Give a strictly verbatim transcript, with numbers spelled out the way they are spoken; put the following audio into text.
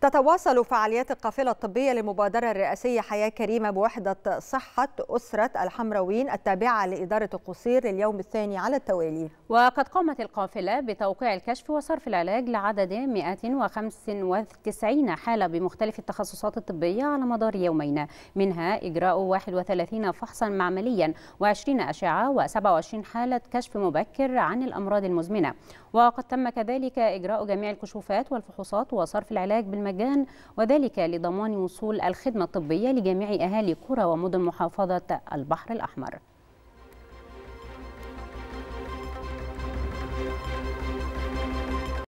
تتواصل فعاليات القافلة الطبية للمبادرة الرئاسية حياة كريمة بوحدة صحة أسرة الحمراويين التابعة لإدارة القصير لليوم الثاني على التوالي. وقد قامت القافلة بتوقيع الكشف وصرف العلاج لعدد مئة وخمسة وتسعين حالة بمختلف التخصصات الطبية على مدار يومين، منها إجراء واحد وثلاثين فحصا معمليا وعشرين أشعة وسبعة وعشرين حالة كشف مبكر عن الأمراض المزمنة. وقد تم كذلك إجراء جميع الكشوفات والفحوصات وصرف العلاج بالمجان، وذلك لضمان وصول الخدمة الطبية لجميع أهالي قرى ومدن محافظة البحر الأحمر.